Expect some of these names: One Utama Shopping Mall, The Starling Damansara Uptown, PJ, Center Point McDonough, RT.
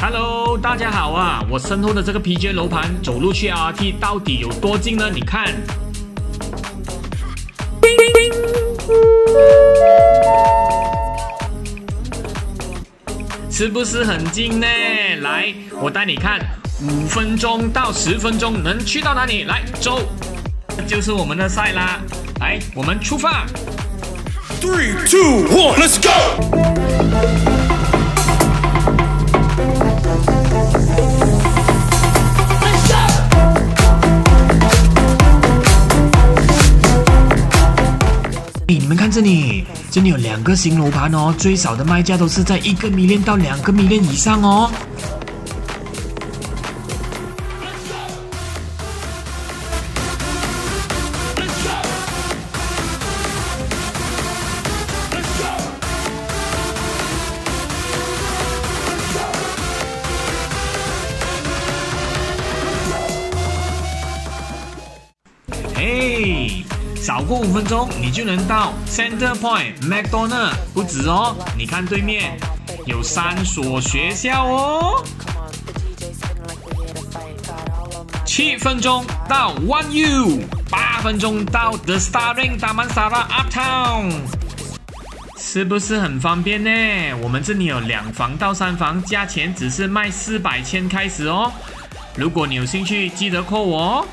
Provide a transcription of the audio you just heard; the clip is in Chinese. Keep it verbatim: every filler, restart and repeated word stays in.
Hello， 大家好啊！我身后的这个 P J 楼盘，走路去 R T 到底有多近呢？你看，是不是很近呢？来，我带你看，五分钟到十分钟能去到哪里？来，走，就是我们的赛啦！来，我们出发 ，three two one，let's go。你们看这里，这里有两个新楼盘哦，最少的卖价都是在一个million到两个million以上哦。嘿。少过五分钟，你就能到 Center Point McDonough， 不止哦！你看对面有三所学校哦。七分钟到 One U， 八分钟到 The Starling Damansara Uptown， 是不是很方便呢？我们这里有两房到三房，价钱只是卖四百千开始哦。如果你有兴趣，记得call我哦。